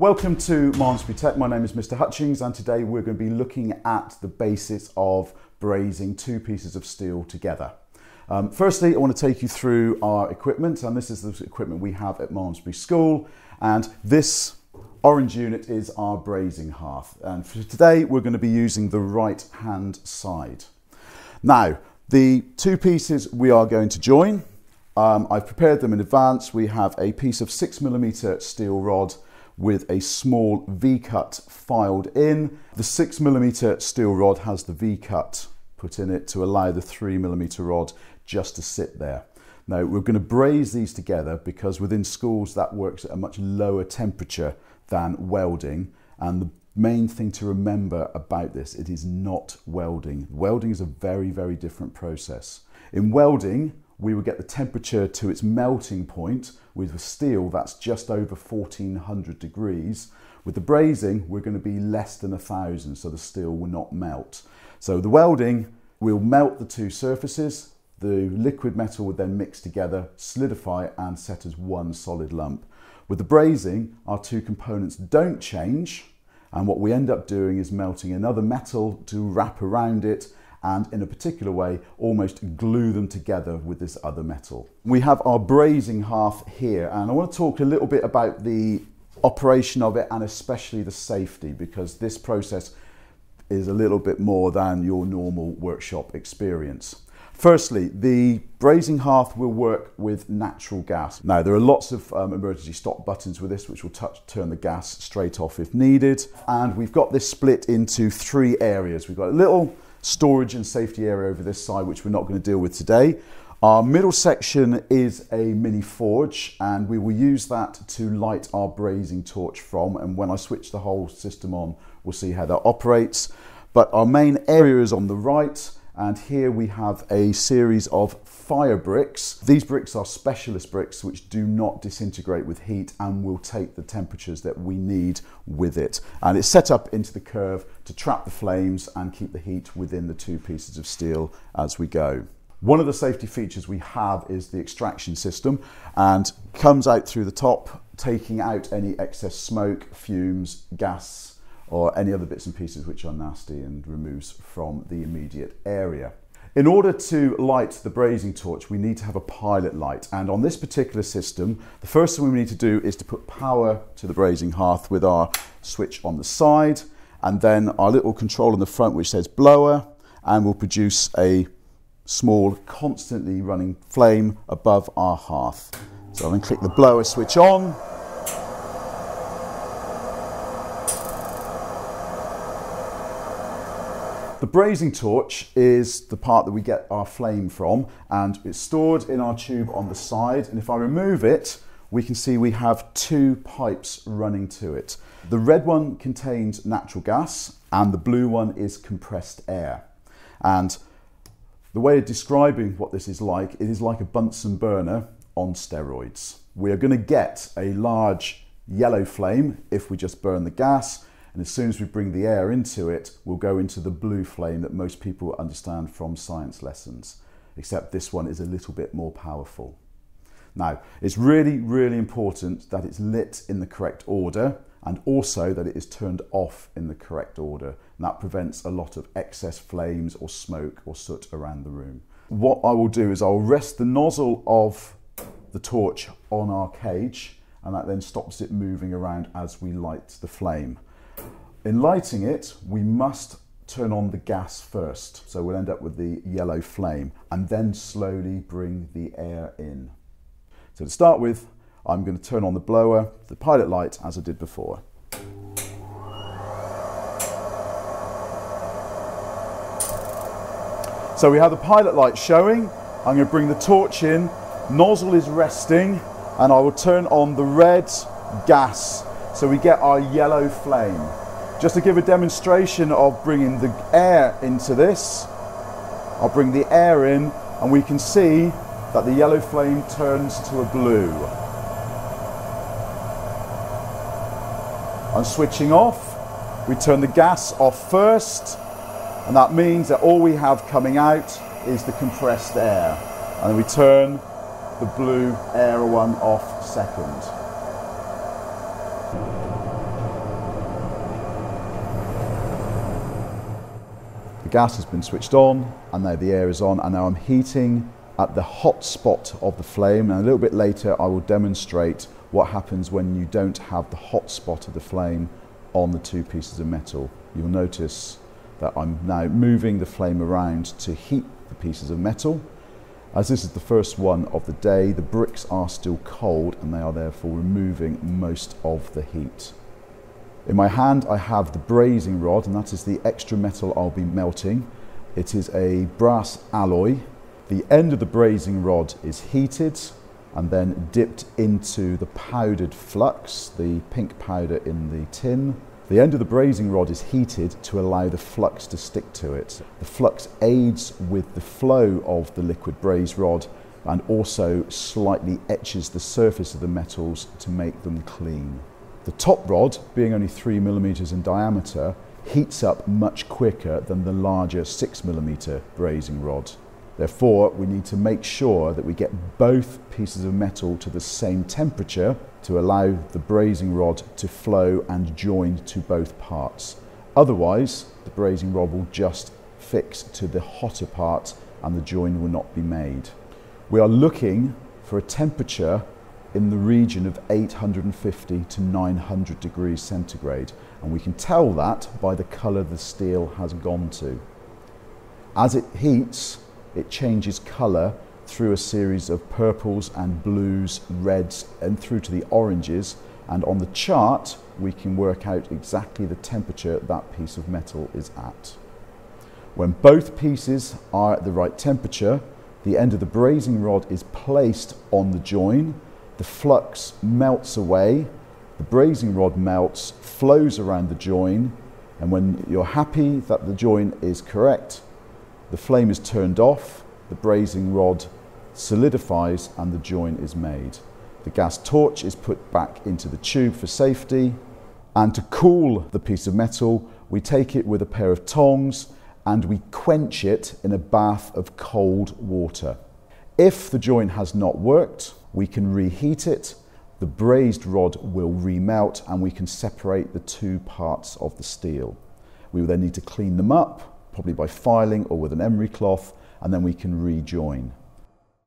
Welcome to Malmesbury Tech. My name is Mr. Hutchings, and today we're going to be looking at the basis of brazing two pieces of steel together. Firstly, I want to take you through our equipment, and this is the equipment we have at Malmesbury School, and this orange unit is our brazing hearth. And for today, we're going to be using the right-hand side. Now, the two pieces we are going to join, I've prepared them in advance. We have a piece of 6mm steel rod with a small V-cut filed in. The 6mm steel rod has the V-cut put in it to allow the 3mm rod just to sit there. Now, we're going to braze these together because within schools that works at a much lower temperature than welding, and the main thing to remember about this, it is not welding. Welding is a very, very different process. In welding, we will get the temperature to its melting point. With the steel, that's just over 1400 degrees. With the brazing, we're going to be less than 1000, so the steel will not melt. So the welding will melt the two surfaces. The liquid metal would then mix together, solidify, and set as one solid lump. With the brazing, our two components don't change, and what we end up doing is melting another metal to wrap around it, and in a particular way, almost glue them together with this other metal. We have our brazing half here, and I want to talk a little bit about the operation of it and especially the safety, because this process is a little bit more than your normal workshop experience. Firstly, the brazing hearth will work with natural gas. Now, there are lots of emergency stop buttons with this, which will turn the gas straight off if needed. And we've got this split into three areas. We've got a little storage and safety area over this side, which we're not going to deal with today. Our middle section is a mini forge, and we will use that to light our brazing torch from, and when I switch the whole system on, we'll see how that operates. But our main area is on the right, and here we have a series of fire bricks. These bricks are specialist bricks which do not disintegrate with heat and will take the temperatures that we need with it. And it's set up into the curve to trap the flames and keep the heat within the two pieces of steel as we go. One of the safety features we have is the extraction system, and comes out through the top, taking out any excess smoke, fumes, gas, or any other bits and pieces which are nasty, and removes from the immediate area. In order to light the brazing torch, we need to have a pilot light. And on this particular system, the first thing we need to do is to put power to the brazing hearth with our switch on the side, and then our little control on the front which says blower, and will produce a small constantly running flame above our hearth. So I'll then click the blower switch on. The brazing torch is the part that we get our flame from, and it's stored in our tube on the side, and if I remove it, we can see we have two pipes running to it. The red one contains natural gas, and the blue one is compressed air. And the way of describing what this is like, it is like a Bunsen burner on steroids. We are going to get a large yellow flame if we just burn the gas, and as soon as we bring the air into it, we'll go into the blue flame that most people understand from science lessons, except this one is a little bit more powerful. Now, it's really, really important that it's lit in the correct order, and also that it is turned off in the correct order, and that prevents a lot of excess flames or smoke or soot around the room. What I will do is I'll rest the nozzle of the torch on our cage, and that then stops it moving around as we light the flame. In lighting it, we must turn on the gas first, so we'll end up with the yellow flame, and then slowly bring the air in. So to start with, I'm going to turn on the blower, the pilot light, as I did before. So we have the pilot light showing. I'm going to bring the torch in, nozzle is resting, and I will turn on the red gas, so we get our yellow flame. Just to give a demonstration of bringing the air into this, I'll bring the air in, and we can see that the yellow flame turns to a blue. I'm switching off. We turn the gas off first, and that means that all we have coming out is the compressed air. And we turn the blue air one off second. gas has been switched on, and now the air is on, and now I'm heating at the hot spot of the flame, and a little bit later I will demonstrate what happens when you don't have the hot spot of the flame on the two pieces of metal. You'll notice that I'm now moving the flame around to heat the pieces of metal. As this is the first one of the day, the bricks are still cold and they are therefore removing most of the heat. In my hand I have the brazing rod, and that is the extra metal I'll be melting. It is a brass alloy. The end of the brazing rod is heated and then dipped into the powdered flux, the pink powder in the tin. The end of the brazing rod is heated to allow the flux to stick to it. The flux aids with the flow of the liquid braze rod and also slightly etches the surface of the metals to make them clean. The top rod, being only 3 millimeters in diameter, heats up much quicker than the larger 6 millimeter brazing rod. Therefore, we need to make sure that we get both pieces of metal to the same temperature to allow the brazing rod to flow and join to both parts. Otherwise, the brazing rod will just fix to the hotter part and the join will not be made. We are looking for a temperature in the region of 850 to 900 degrees centigrade, and we can tell that by the colour the steel has gone to. As it heats, it changes colour through a series of purples and blues, reds, and through to the oranges, and on the chart we can work out exactly the temperature that piece of metal is at. When both pieces are at the right temperature, the end of the brazing rod is placed on the join, the flux melts away, the brazing rod melts, flows around the join, and when you're happy that the join is correct, the flame is turned off, the brazing rod solidifies and the join is made. The gas torch is put back into the tube for safety, and to cool the piece of metal we take it with a pair of tongs and we quench it in a bath of cold water. If the join has not worked, we can reheat it, the brazed rod will remelt, and we can separate the two parts of the steel. We will then need to clean them up, probably by filing or with an emery cloth, and then we can rejoin.